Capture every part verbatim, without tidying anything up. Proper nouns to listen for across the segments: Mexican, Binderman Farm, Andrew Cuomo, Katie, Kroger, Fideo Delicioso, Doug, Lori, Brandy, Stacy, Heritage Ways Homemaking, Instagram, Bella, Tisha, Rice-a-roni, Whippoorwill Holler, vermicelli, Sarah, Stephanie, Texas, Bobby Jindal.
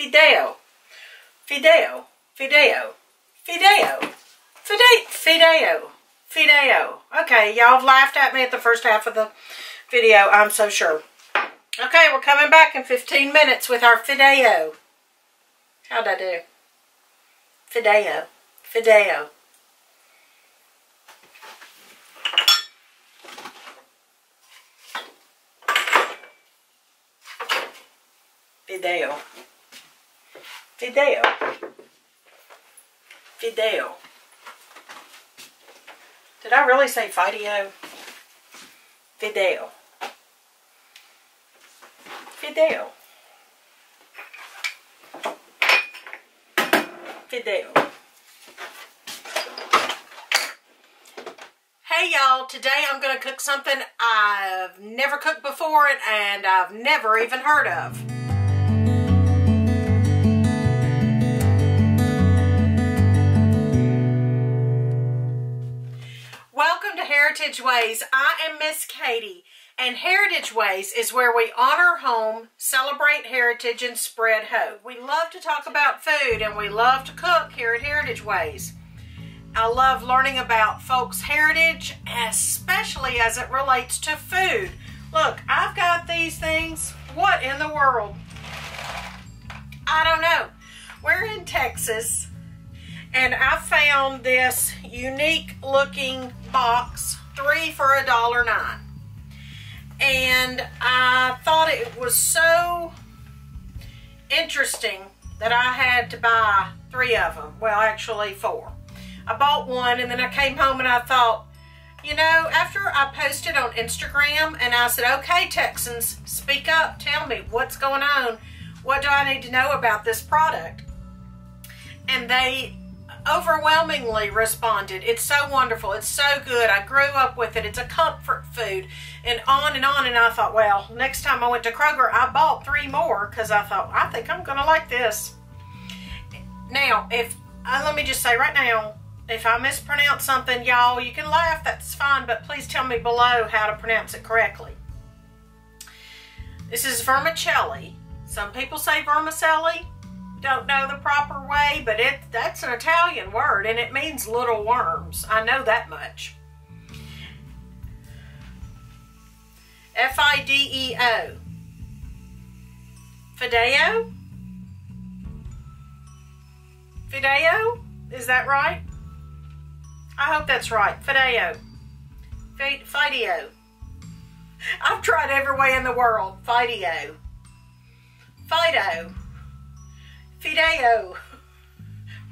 Fideo. Fideo. Fideo. Fideo. Fideo. Fideo. Fideo. Okay, y'all laughed at me at the first half of the video, I'm so sure. Okay, we're coming back in fifteen minutes with our Fideo. How'd I do? Fideo. Fideo. Fideo. Fideo. Fideo. Did I really say Fideo? Fideo. Fideo. Fideo. Hey y'all, today I'm going to cook something I've never cooked before and I've never even heard of. Welcome to Heritage Ways. I am Miss Katie, and Heritage Ways is where we honor home, celebrate heritage, and spread hope. We love to talk about food, and we love to cook here at Heritage Ways. I love learning about folks' heritage, especially as it relates to food. Look, I've got these things. What in the world? I don't know. We're in Texas, and I found this unique looking box, three for a dollar nine. And I thought it was so interesting that I had to buy three of them. Well, actually four. I bought one, and then I came home and I thought, you know, after I posted on Instagram and I said, okay, Texans, speak up, tell me what's going on. What do I need to know about this product? And they overwhelmingly responded, it's so wonderful, it's so good, I grew up with it, it's a comfort food, and on and on. And I thought, well, next time I went to Kroger, I bought three more because I thought, I think I'm gonna like this. Now, if uh, let me just say right now, if I mispronounce something, y'all, you can laugh, that's fine, but please tell me below how to pronounce it correctly. This is vermicelli. Some people say vermicelli. Don't know the proper way, but it that's an Italian word, and it means little worms. I know that much. F I D E O. Fideo? Fideo? Is that right? I hope that's right. Fideo. Fideo. I've tried every way in the world. Fideo. Fideo. Fideo.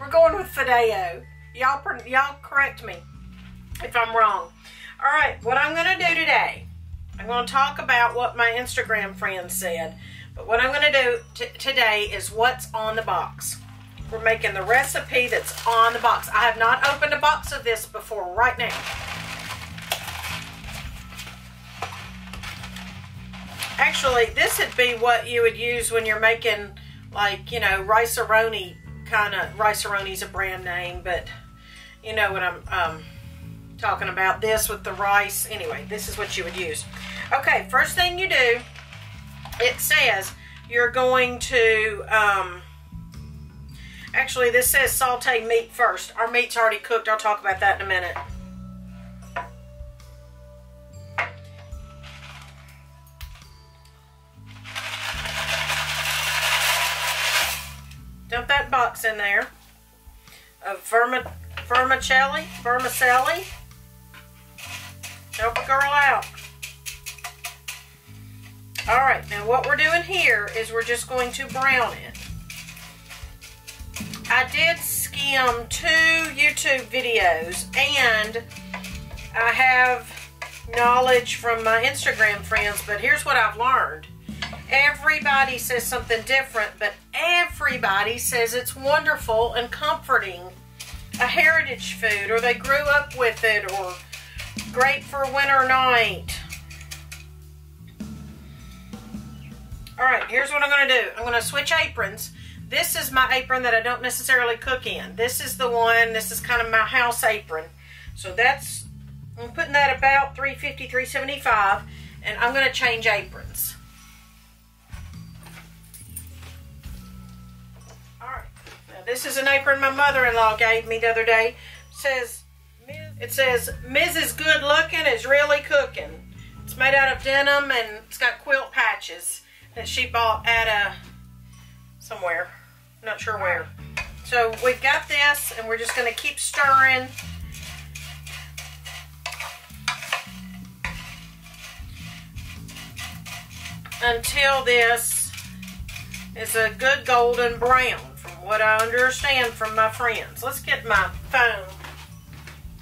We're going with Fideo. Y'all y'all correct me if I'm wrong. All right, what I'm going to do today, I'm going to talk about what my Instagram friend said, but what I'm going to do t today is what's on the box. We're making the recipe that's on the box. I have not opened a box of this before right now. Actually, this would be what you would use when you're making, like, you know, Rice-a-roni kind of. Rice-a-roni's a brand name, but you know what I'm um, talking about. This with the rice. Anyway, this is what you would use. Okay, first thing you do, it says you're going to, um, actually this says saute meat first. Our meat's already cooked. I'll talk about that in a minute. Dump that box in there of vermi vermicelli, vermicelli. Help a girl out. All right, now what we're doing here is we're just going to brown it. I did skim two YouTube videos, and I have knowledge from my Instagram friends, but here's what I've learned. Everybody says something different, but everybody says it's wonderful and comforting, a heritage food, or they grew up with it, or great for winter night. All right, here's what I'm going to do. I'm going to switch aprons. This is my apron that I don't necessarily cook in. This is the one, this is kind of my house apron. So that's, I'm putting that about three fifty, three seventy-five, and I'm going to change aprons. This is an apron my mother-in-law gave me the other day. It says, it says, Missus Good Looking is really cooking. It's made out of denim and it's got quilt patches that she bought at a, somewhere, not sure where. So we've got this and we're just gonna keep stirring. Until this is a good golden brown, from what I understand from my friends. Let's get my phone.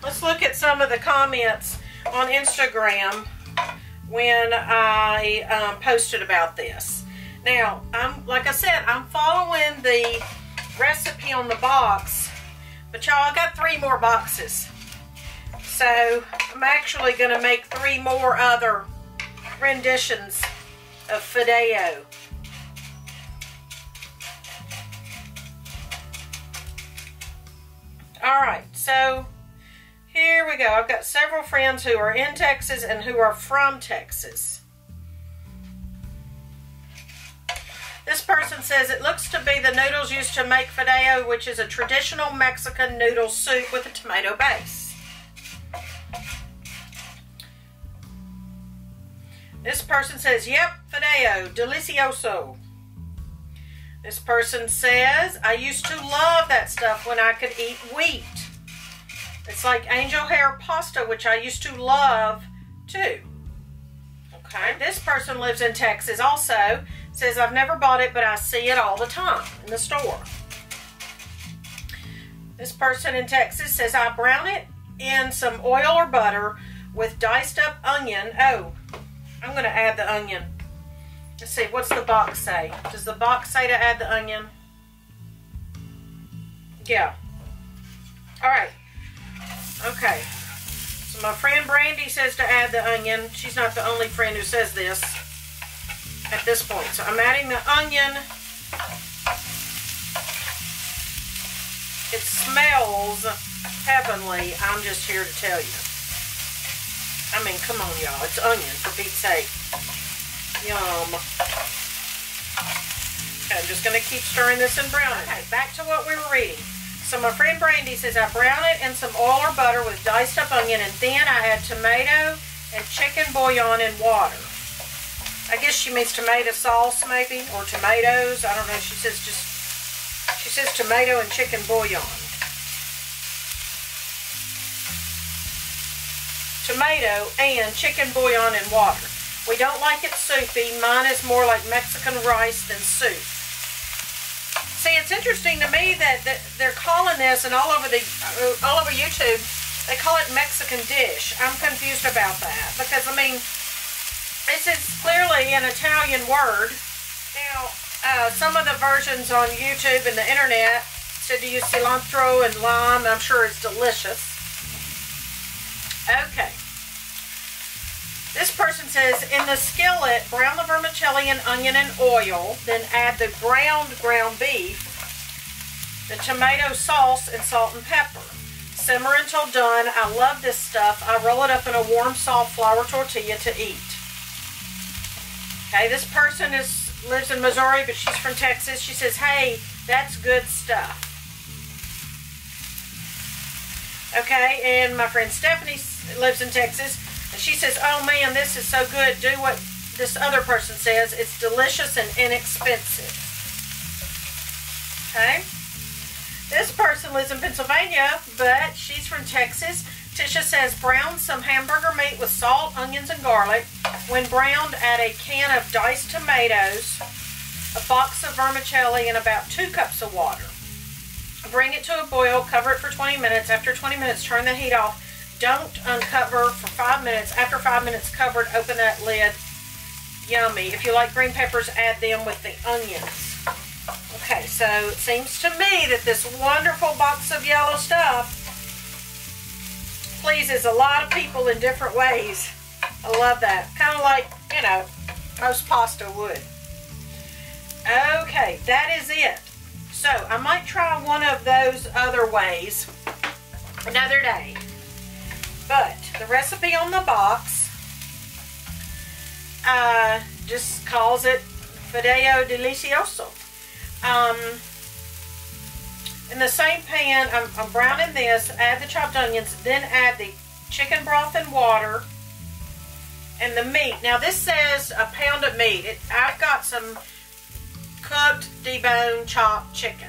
Let's look at some of the comments on Instagram when I um, posted about this. Now, I'm like I said, I'm following the recipe on the box, but y'all, I got three more boxes. So I'm actually gonna make three more other renditions of Fideo. Alright, so here we go. I've got several friends who are in Texas and who are from Texas. This person says, it looks to be the noodles used to make Fideo, which is a traditional Mexican noodle soup with a tomato base. This person says, yep, Fideo Delicioso. This person says, I used to love that stuff when I could eat wheat. It's like angel hair pasta, which I used to love too. Okay. This person lives in Texas also. Says, I've never bought it, but I see it all the time in the store. This person in Texas says, I brown it in some oil or butter with diced up onion. Oh, I'm going to add the onion. Let's see, what's the box say? Does the box say to add the onion? Yeah. Alright. Okay. So my friend Brandy says to add the onion. She's not the only friend who says this at this point. So I'm adding the onion. It smells heavenly. I'm just here to tell you. I mean, come on, y'all. It's onion, for Pete's sake. Yum. Okay, I'm just going to keep stirring this and browning. Okay, back to what we were reading. So my friend Brandy says, I brown it in some oil or butter with diced up onion, and then I add tomato and chicken bouillon and water. I guess she means tomato sauce, maybe, or tomatoes. I don't know. She says just, she says tomato and chicken bouillon. Tomato and chicken bouillon and water. We don't like it soupy. Mine is more like Mexican rice than soup. See, it's interesting to me that, that they're calling this, and all over the all over YouTube, they call it Mexican dish. I'm confused about that because I mean, this is clearly an Italian word. Now, uh, some of the versions on YouTube and the internet said to use cilantro and lime. I'm sure it's delicious. Okay. This person says, in the skillet, brown the vermicelli and onion and oil, then add the ground ground beef, the tomato sauce, and salt and pepper. Simmer until done. I love this stuff. I roll it up in a warm, soft flour tortilla to eat. Okay, this person is lives in Missouri, but she's from Texas. She says, hey, that's good stuff. Okay, and my friend Stephanie lives in Texas, and she says, oh man, this is so good. Do what this other person says. It's delicious and inexpensive. Okay. This person lives in Pennsylvania, but she's from Texas. Tisha says, brown some hamburger meat with salt, onions, and garlic. When browned, add a can of diced tomatoes, a box of vermicelli, and about two cups of water. Bring it to a boil, cover it for twenty minutes. After twenty minutes, turn the heat off. Don't uncover for five minutes. After five minutes covered, open that lid. Yummy. If you like green peppers, add them with the onions. Okay, so it seems to me that this wonderful box of yellow stuff pleases a lot of people in different ways. I love that. Kind of like, you know, most pasta would. Okay, that is it. So, I might try one of those other ways another day. But the recipe on the box uh, just calls it Fideo Delicioso. Um, in the same pan, I'm, I'm browning this, add the chopped onions, then add the chicken broth and water and the meat. Now this says a pound of meat. It, I've got some cooked, deboned, chopped chicken.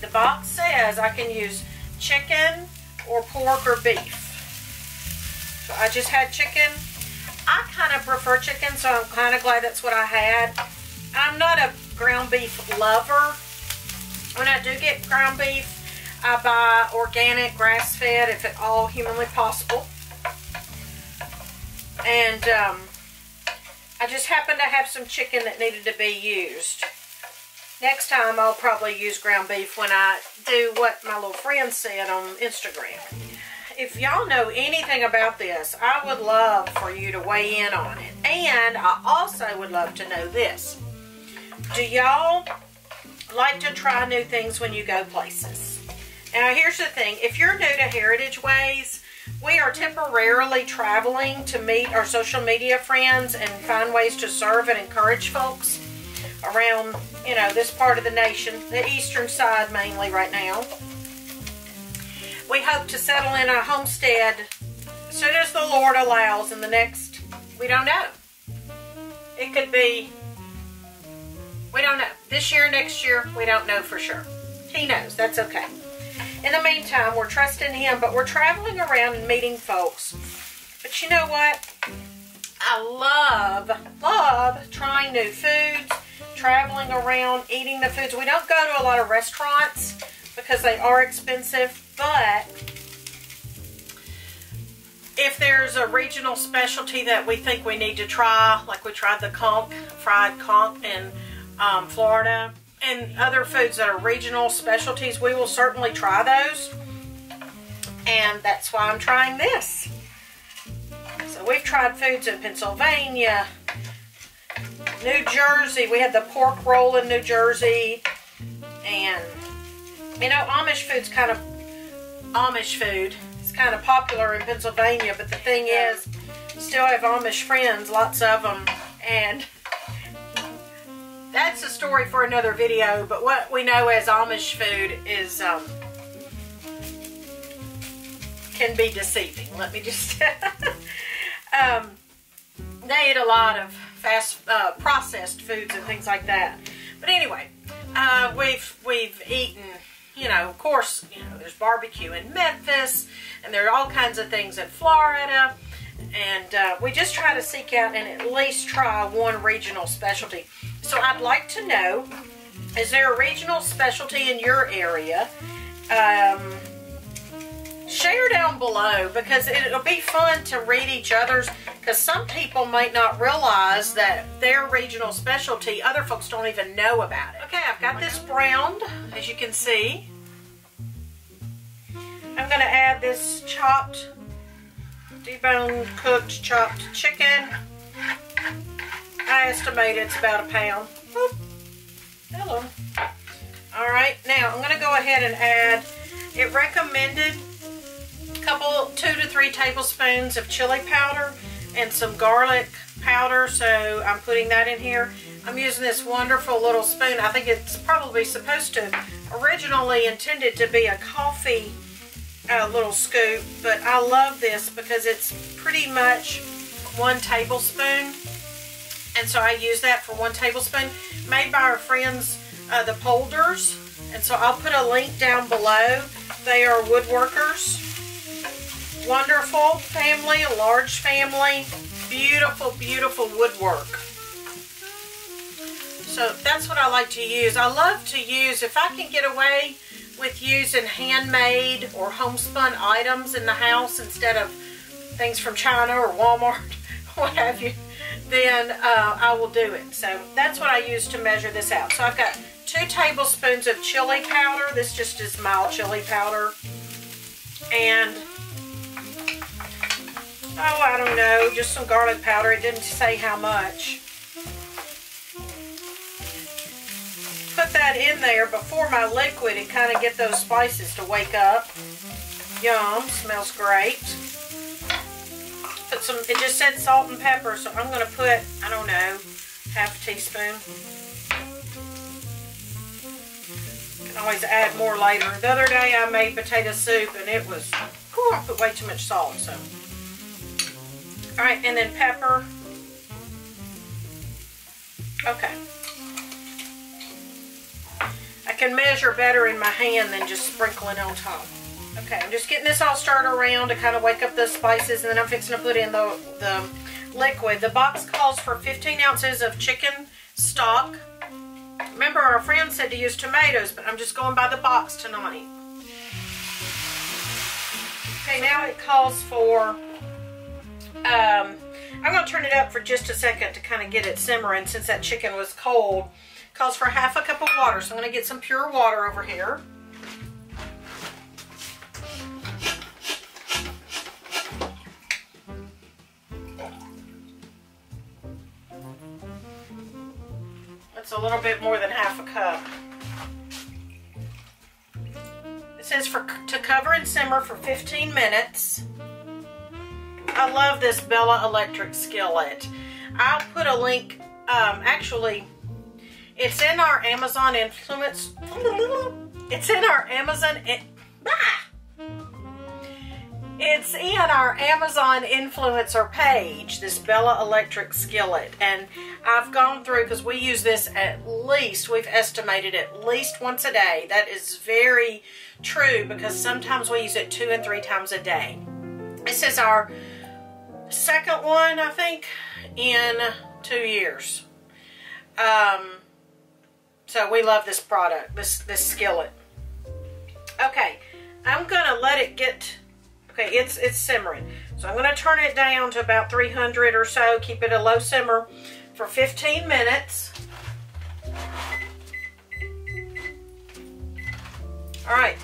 The box says I can use chicken or pork or beef. So I just had chicken. I kind of prefer chicken, so I'm kind of glad that's what I had. I'm not a ground beef lover. When I do get ground beef, I buy organic, grass-fed, if at all humanly possible. And um, I just happened to have some chicken that needed to be used. Next time, I'll probably use ground beef when I do what my little friend said on Instagram. If y'all know anything about this, I would love for you to weigh in on it. And I also would love to know this. Do y'all like to try new things when you go places? Now, here's the thing. If you're new to Heritage Ways, we are temporarily traveling to meet our social media friends and find ways to serve and encourage folks around, you know, this part of the nation, the eastern side mainly right now. We hope to settle in a homestead as soon as the Lord allows in the next, we don't know. It could be, we don't know. This year, next year, we don't know for sure. He knows. That's okay. In the meantime, we're trusting Him, but we're traveling around and meeting folks. But you know what? I love, love trying new foods, traveling around, eating the foods. We don't go to a lot of restaurants because they are expensive, but if there's a regional specialty that we think we need to try, like we tried the conch, fried conch in um, Florida, and other foods that are regional specialties, we will certainly try those. And that's why I'm trying this. So we've tried foods in Pennsylvania, New Jersey. We had the pork roll in New Jersey. And, you know, Amish food's kind of, Amish food. It's kind of popular in Pennsylvania, but the thing is, still have Amish friends, lots of them. And that's a story for another video, but what we know as Amish food is, um, can be deceiving. Let me just, um, they eat a lot of fast, uh, processed foods and things like that. But anyway, uh, we've, we've eaten, you know, of course, you know, there's barbecue in Memphis, and there are all kinds of things in Florida, and uh, we just try to seek out and at least try one regional specialty. So I'd like to know, is there a regional specialty in your area? Um, share down below, because it'll be fun to read each other's, because some people might not realize that their regional specialty, other folks don't even know about it. Okay, I've got this browned, as you can see. I'm going to add this chopped, deboned, cooked, chopped chicken. I estimate it's about a pound. Whoop. Hello. Alright, now I'm going to go ahead and add, it recommended a couple, two to three tablespoons of chili powder and some garlic powder, so I'm putting that in here. I'm using this wonderful little spoon. I think it's probably supposed to, originally intended to be a coffee uh, little scoop, but I love this because it's pretty much one tablespoon. And so I use that for one tablespoon, made by our friends, uh, the Polders. And so I'll put a link down below. They are woodworkers. Wonderful family, a large family. Beautiful, beautiful woodwork. So that's what I like to use. I love to use, if I can get away with using handmade or homespun items in the house instead of things from China or Walmart, what have you, then uh, I will do it. So that's what I use to measure this out. So I've got two tablespoons of chili powder. This just is mild chili powder. And, oh, I don't know, just some garlic powder. It didn't say how much. Put that in there before my liquid and kind of get those spices to wake up. Yum, smells great. Put some, it just said salt and pepper, so I'm going to put, I don't know, half a teaspoon. You can always add more later. The other day I made potato soup and it was, whew, I put way too much salt, so. All right, and then pepper. Okay. I can measure better in my hand than just sprinkling on top. Okay, I'm just getting this all stirred around to kind of wake up the spices, and then I'm fixing to put in the, the liquid. The box calls for fifteen ounces of chicken stock. Remember, our friend said to use tomatoes, but I'm just going by the box tonight. Okay, now it calls for, um, I'm going to turn it up for just a second to kind of get it simmering since that chicken was cold. It calls for half a cup of water, so I'm going to get some pure water over here. That's a little bit more than half a cup. It says for to cover and simmer for fifteen minutes. I love this Bella electric skillet. I'll put a link, um, actually, it's in our Amazon influence, it's in our Amazon, it, ah! it's in our Amazon influencer page, this Bella electric skillet, and I've gone through, because we use this at least, we've estimated at least once a day. That is very true, because sometimes we use it two and three times a day. This is our second one, I think, in two years. Um, so we love this product, this this skillet. Okay, I'm gonna let it get. Okay, it's it's simmering, so I'm gonna turn it down to about three hundred or so. Keep it a low simmer for fifteen minutes. All right.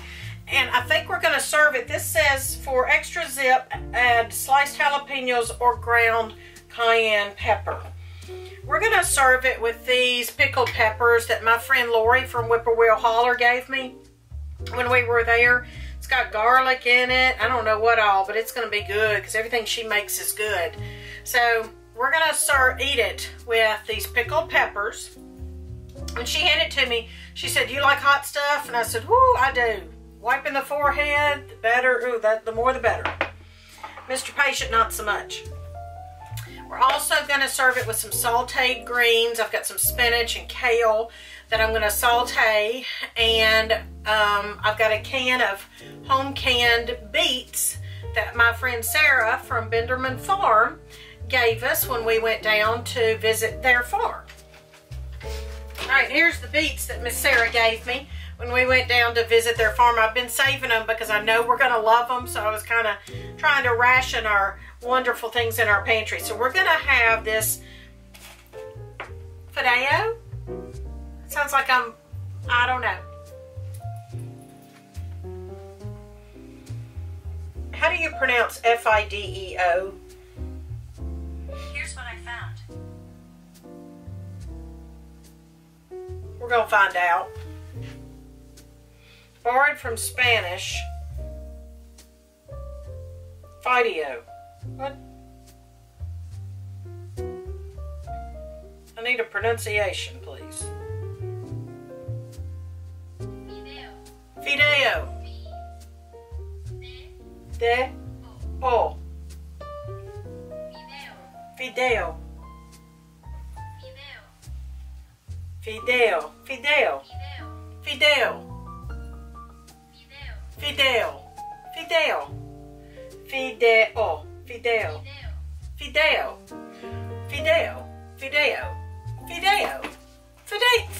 And I think we're going to serve it. This says for extra zip, add sliced jalapenos or ground cayenne pepper. We're going to serve it with these pickled peppers that my friend Lori from Whippoorwill Holler gave me when we were there. It's got garlic in it. I don't know what all, but it's going to be good because everything she makes is good. So we're going to serve, eat it with these pickled peppers. When she handed it to me, she said, "Do you like hot stuff?" And I said, "Woo, I do." Wiping the forehead, the better, ooh, that, the more the better. Mister Patient, not so much. We're also going to serve it with some sauteed greens. I've got some spinach and kale that I'm going to saute. And um, I've got a can of home canned beets that my friend Sarah from Binderman Farm gave us when we went down to visit their farm. All right, here's the beets that Miss Sarah gave me when we went down to visit their farm. I've been saving them because I know we're going to love them, so I was kind of trying to ration our wonderful things in our pantry. So we're going to have this fideo. It sounds like I'm, I don't know. How do you pronounce F I D E O? Here's what I found. We're going to find out. Borrowed from Spanish, Fideo. What? I need a pronunciation, please. Fideo. Fideo. De. O. Fideo. Fideo. Fideo. Fideo. Fideo, Fideo, Fideo, Fideo, Fideo, Fideo, Fideo, Fideo,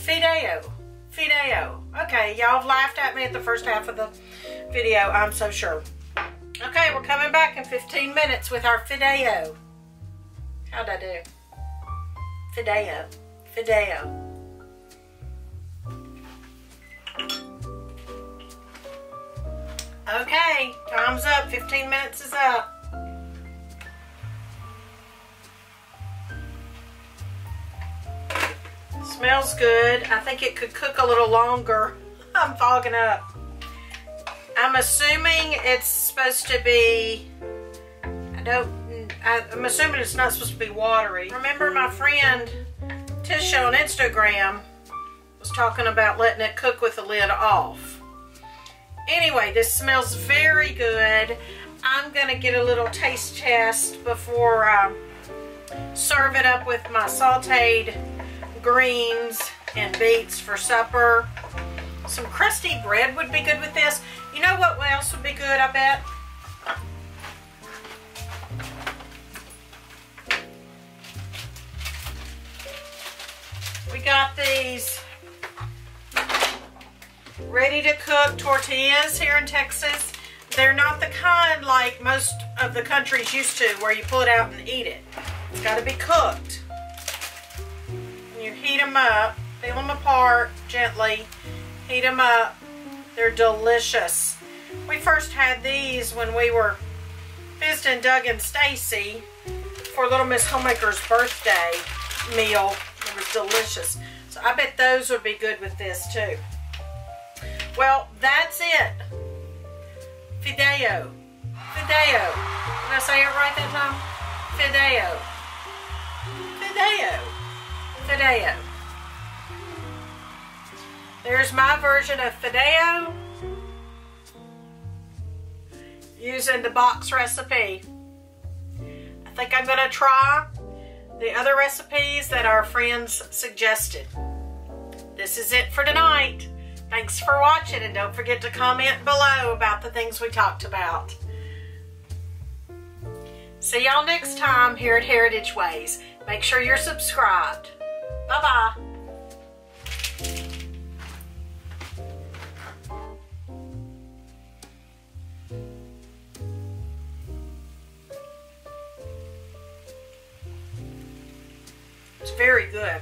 Fideo, Fideo. Okay, y'all laughed at me at the first half of the video, I'm so sure. Okay, we're coming back in fifteen minutes with our Fideo. How'd I do? Fideo, Fideo. Okay, time's up. fifteen minutes is up. Smells good. I think it could cook a little longer. I'm fogging up. I'm assuming it's supposed to be, I don't, I, I'm assuming it's not supposed to be watery. Remember my friend Tisha on Instagram was talking about letting it cook with the lid off. Anyway, this smells very good. I'm going to get a little taste test before I serve it up with my sauteed greens and beets for supper. Some crusty bread would be good with this. You know what else would be good, I bet? We got these ready-to-cook tortillas here in Texas. They're not the kind like most of the countries used to, where you pull it out and eat it. It's got to be cooked. And you heat them up, peel them apart gently, heat them up. They're delicious. We first had these when we were visiting Doug and Stacy for Little Miss Homemaker's birthday meal. It was delicious. So I bet those would be good with this too. Well, that's it. Fideo. Fideo. Did I say it right that time? Fideo. Fideo. Fideo. There's my version of fideo using the box recipe. I think I'm going to try the other recipes that our friends suggested. This is it for tonight. Thanks for watching, and don't forget to comment below about the things we talked about. See y'all next time here at Heritage Ways. Make sure you're subscribed. Bye-bye. It's very good.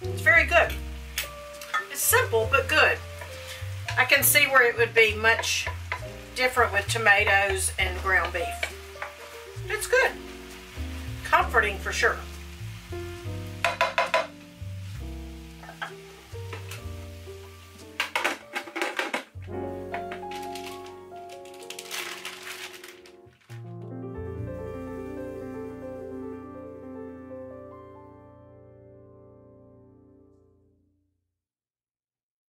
It's very good. It's simple, but good. I can see where it would be much different with tomatoes and ground beef. It's good. Comforting for sure.